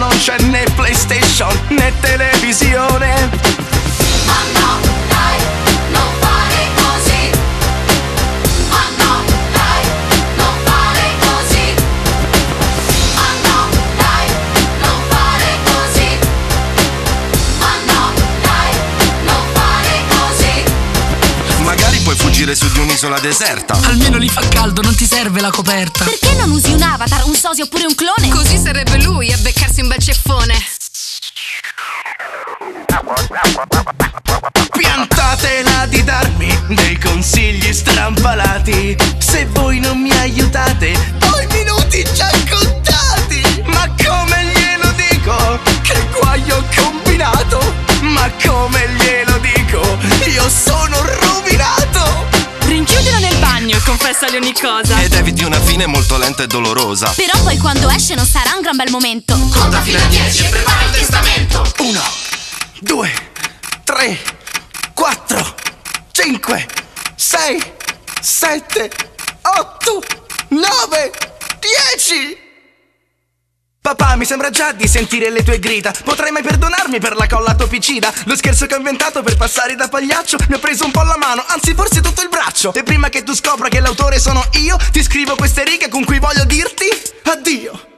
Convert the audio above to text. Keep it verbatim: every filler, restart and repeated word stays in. non c'è né PlayStation né televisione. Fuggire su di un'isola deserta, almeno lì fa caldo, non ti serve la coperta. Perché non usi un avatar, un socio oppure un clone? Così sarebbe lui a beccarsi un bel ceffone. Piantatela di darmi dei consigli strampalati. Se voi non mi aiutate, ho i minuti già contati. Ma come glielo dico che guaio ho combinato? Ma come glielo dico, io sono rovinato. Rinchiudilo nel bagno e confessali ogni cosa, ed eviti una fine molto lenta e dolorosa. Però poi quando esce non sarà un gran bel momento. Conta fino a dieci e prepara il testamento. Uno, due, tre, quattro, cinque, sei, sette, otto, nove, dieci. Papà, mi sembra già di sentire le tue grida. Potrai mai perdonarmi per la colla topicida? Lo scherzo che ho inventato per passare da pagliaccio mi ha preso un po' la mano, anzi forse tutto il braccio. E prima che tu scopra che l'autore sono io, ti scrivo queste righe con cui voglio dirti addio.